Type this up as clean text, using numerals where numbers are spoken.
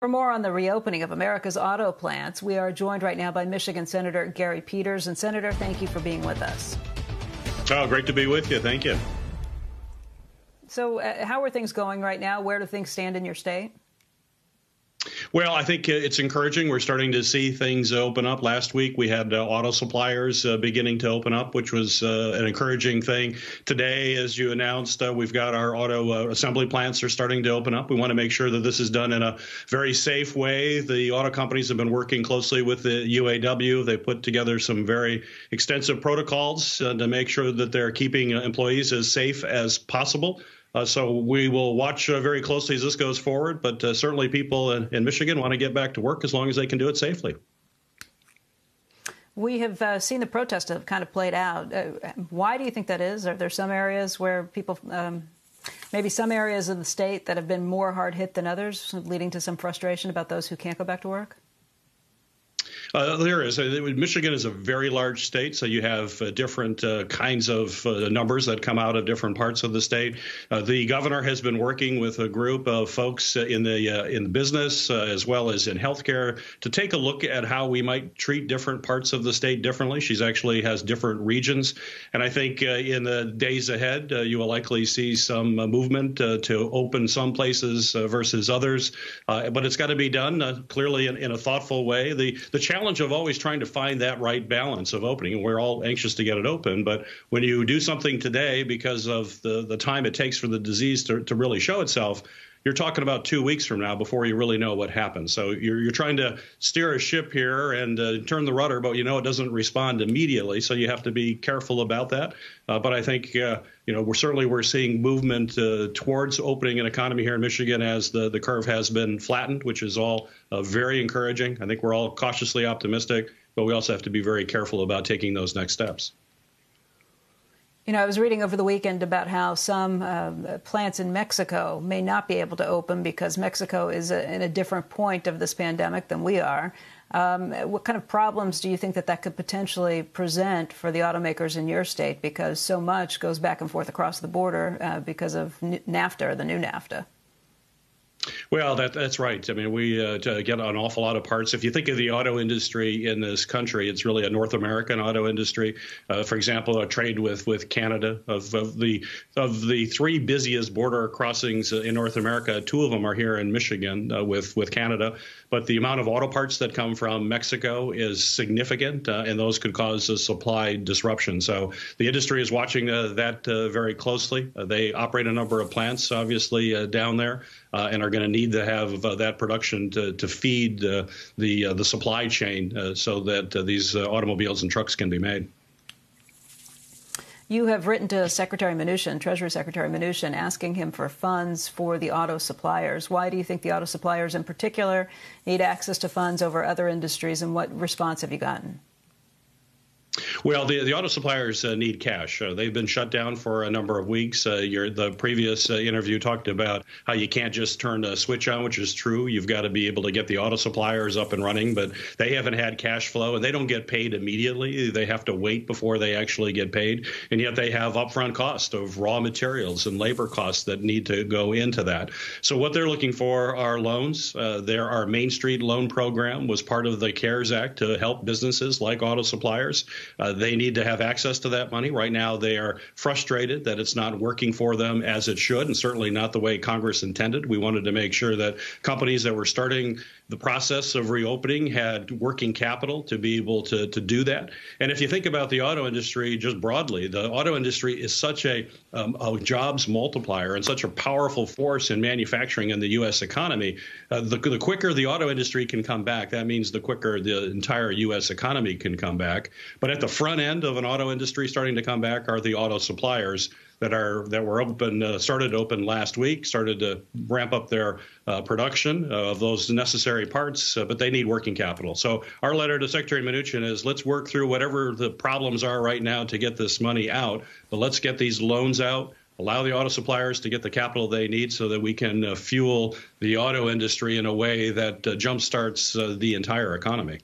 For more on the reopening of America's auto plants, we are joined right now by Michigan Senator Gary Peters. And, Senator, thank you for being with us. Oh, great to be with you. Thank you. So how are things going right now? Where do things stand in your state? Well, I think it's encouraging. We're starting to see things open up. Last week, we had auto suppliers beginning to open up, which was an encouraging thing. Today, as you announced, we've got our auto assembly plants are starting to open up. We want to make sure that this is done in a very safe way. The auto companies have been working closely with the UAW. They put together some very extensive protocols to make sure that they're keeping employees as safe as possible. So we will watch very closely as this goes forward, but certainly people in Michigan want to get back to work as long as they can do it safely. We have seen the protests have kind of played out. Why do you think that is? Are there some areas where people, maybe some areas of the state that have been more hard hit than others, leading to some frustration about those who can't go back to work? There is. Michigan is a very large state, so you have different kinds of numbers that come out of different parts of the state. The governor has been working with a group of folks in business as well as in healthcare to take a look at how we might treat different parts of the state differently. She's actually has different regions, and I think in the days ahead, you will likely see some movement to open some places versus others. But it's got to be done clearly in a thoughtful way. The challenge of always trying to find that right balance of opening, and we're all anxious to get it open, but when you do something today because of the time it takes for the disease to really show itself, you're talking about 2 weeks from now before you really know what happens. So you're trying to steer a ship here and turn the rudder, but you know it doesn't respond immediately, so you have to be careful about that. But I think you know, we're seeing movement towards opening an economy here in Michigan as the curve has been flattened, which is all very encouraging. I think we're all cautiously optimistic, but we also have to be very careful about taking those next steps. You know, I was reading over the weekend about how some plants in Mexico may not be able to open because Mexico is in a different point of this pandemic than we are. What kind of problems do you think that could potentially present for the automakers in your state? Because so much goes back and forth across the border because of NAFTA, or the new NAFTA. Well, that's right. I mean, we get an awful lot of parts. If you think of the auto industry in this country, it's really a North American auto industry. For example, our trade with Canada, of the three busiest border crossings in North America, two of them are here in Michigan with Canada. But the amount of auto parts that come from Mexico is significant, and those could cause a supply disruption. So the industry is watching that very closely. They operate a number of plants, obviously, down there, and are going to need to have that production to feed the supply chain so that these automobiles and trucks can be made. You have written to Secretary Mnuchin, Treasury Secretary Mnuchin, asking him for funds for the auto suppliers. Why do you think the auto suppliers in particular need access to funds over other industries, and what response have you gotten? Well, the auto suppliers need cash. They've been shut down for a number of weeks. The previous interview talked about how you can't just turn a switch on, which is true. You've got to be able to get the auto suppliers up and running, but they haven't had cash flow, and they don't get paid immediately. They have to wait before they actually get paid, and yet they have upfront cost of raw materials and labor costs that need to go into that. So what they're looking for are loans. Our Main Street Loan Program was part of the CARES Act to help businesses like auto suppliers. They need to have access to that money. Right now, they are frustrated that it's not working for them as it should, and certainly not the way Congress intended. We wanted to make sure that companies that were starting the process of reopening had working capital to be able to do that. And if you think about the auto industry just broadly, the auto industry is such a jobs multiplier and such a powerful force in manufacturing in the U.S. economy. The quicker the auto industry can come back, that means the quicker the entire U.S. economy can come back. But at the front end of an auto industry starting to come back are the auto suppliers that were open, started open last week, started to ramp up their production of those necessary parts, but they need working capital. So our letter to Secretary Mnuchin is, let's work through whatever the problems are right now to get this money out, but let's get these loans out, allow the auto suppliers to get the capital they need so that we can fuel the auto industry in a way that jumpstarts the entire economy.